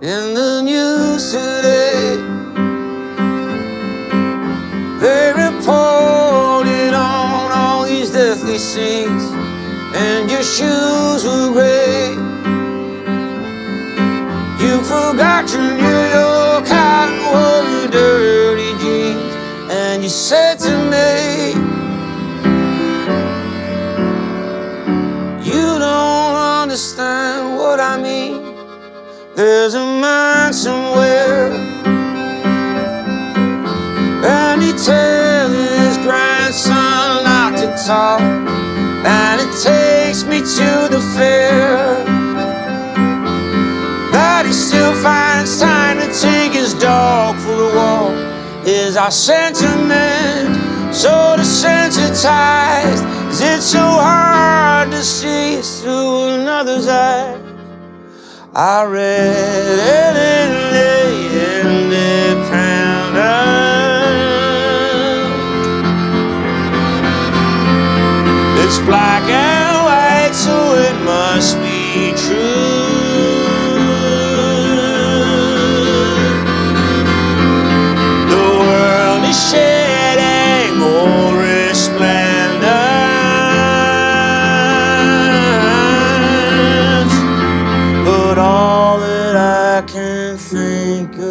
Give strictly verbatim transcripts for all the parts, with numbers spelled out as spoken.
In the news today, they reported on all these deathly scenes, and your shoes were gray. You forgot your New York hat and wore your dirty jeans, and you said to me, you don't understand what I mean. There's a man somewhere, and he tells his grandson not to talk, and it takes me to the fair. That he still finds time to take his dog for a walk is our sentiment, so desensitized, is it so hard to see through another's eye? I read it in the Independent. It's black and white, so it must be true. The world is shedding more resplendent. Think about you.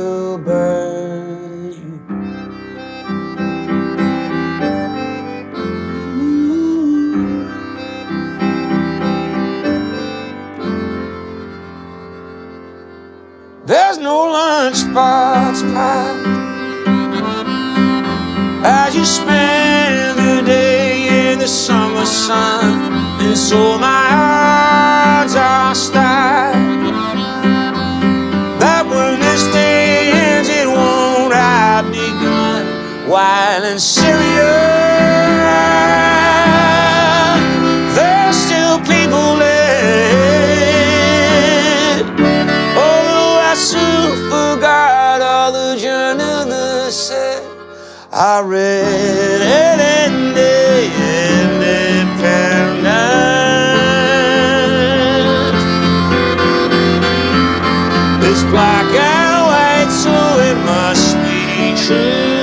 Mm-hmm. There's no lunchbox packed as you spend the day in the summer sun, and so my odds are stacked. While in Syria, there's still people dead. Although I soon forgot all the journalists said, I read it in the Independent. It's black and white, so it must be true.